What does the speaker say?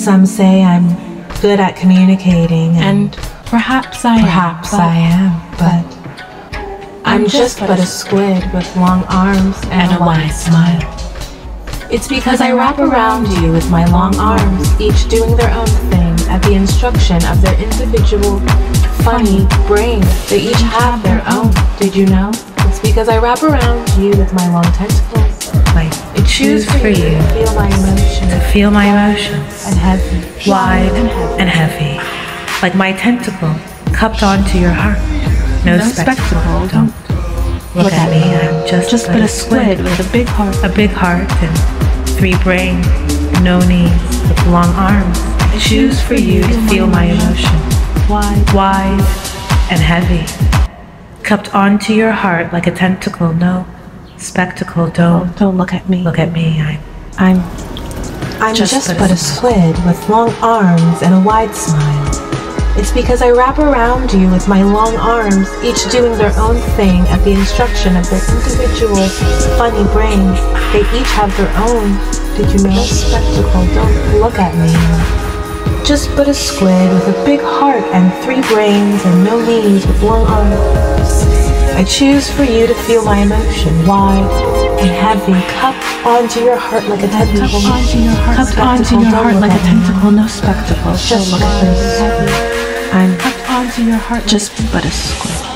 Some say I'm good at communicating, and perhaps I am, but I'm just but a squid with long arms and a wide smile. It's because I wrap around you with my long arms, each doing their own thing at the instruction of their individual funny brain. They each have their own, did you know? It's because I wrap around you with my long tentacles. I choose for you to feel my emotions. And heavy. Wide and heavy. Like my tentacle cupped onto your heart. No spectacle, don't. Look at me, I'm just but a squid with a big heart. And three brains, no knees, with long arms. I choose for you to feel my emotion. Wide and heavy. Cupped onto your heart like a tentacle, no spectacle, don't. Don't look at me. Look at me, I'm just but a squid with long arms and a wide smile. It's because I wrap around you with my long arms, each doing their own thing at the instruction of their individual funny brains. They each have their own, did you know, spectacle, don't look at me. Just but a squid with a big heart and three brains and no knees with long arms. I choose for you to feel my emotion, wide and heavy, cupped onto your heart like a tentacle. Cupped onto your heart like a tentacle, no spectacle, just look at me. I'm just but a squid.